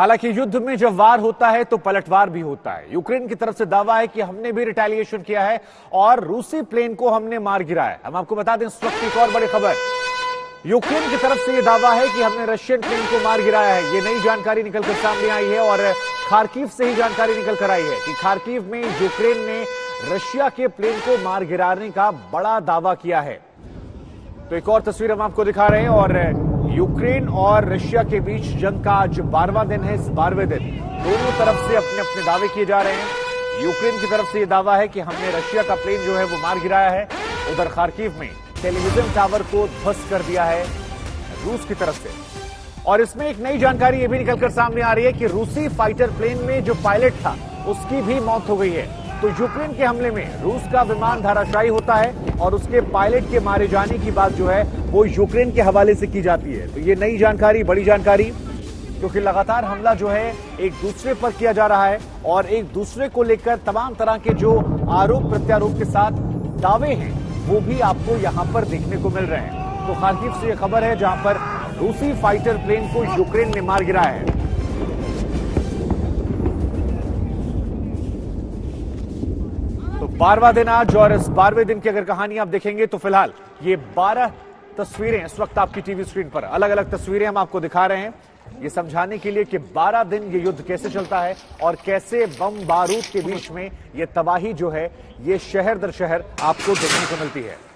हालांकि युद्ध में जब वार होता है तो पलटवार भी होता है। यूक्रेन की तरफ से दावा है कि हमने भी रिटेलिएशन किया है और रूसी प्लेन को हमने मार गिराया है। हम आपको बता दें इस वक्त एक और बड़ी खबर, यूक्रेन की तरफ से यह दावा है कि हमने रशियन प्लेन को मार गिराया है। ये नई जानकारी निकलकर सामने आई है और खार्किव से ही जानकारी निकलकर आई है कि खार्किव में यूक्रेन ने रशिया के प्लेन को मार गिराने का बड़ा दावा किया है। तो एक और तस्वीर हम आपको दिखा रहे हैं और यूक्रेन और रशिया के बीच जंग का आज 12वां दिन है। इस 12वें दिन दोनों तरफ से अपने अपने दावे किए जा रहे हैं। यूक्रेन की तरफ से यह दावा है कि हमने रशिया का प्लेन जो है वो मार गिराया है। उधर खार्किव में टेलीविजन टावर को ध्वस्त कर दिया है रूस की तरफ से। और इसमें एक नई जानकारी यह भी निकलकर सामने आ रही है कि रूसी फाइटर प्लेन में जो पायलट था उसकी भी मौत हो गई है। तो यूक्रेन के हमले में रूस का विमान धराशायी होता है और उसके पायलट के मारे जाने की बात जो है वो यूक्रेन के हवाले से की जाती है। तो ये नई जानकारी, बड़ी जानकारी, क्योंकि लगातार हमला जो है एक दूसरे पर किया जा रहा है और एक दूसरे को लेकर तमाम तरह के जो आरोप प्रत्यारोप के साथ दावे हैं वो भी आपको यहाँ पर देखने को मिल रहे हैं। तो खार्किव से यह खबर है जहां पर रूसी फाइटर प्लेन को यूक्रेन ने मार गिराया है। तो 12वां दिन आज और इस 12वें दिन की अगर कहानी आप देखेंगे तो फिलहाल ये 12 तस्वीरें इस वक्त आपकी टीवी स्क्रीन पर अलग अलग तस्वीरें हम आपको दिखा रहे हैं, ये समझाने के लिए कि 12 दिन ये युद्ध कैसे चलता है और कैसे बम बारूद के बीच में ये तबाही जो है ये शहर दर शहर आपको देखने को मिलती है।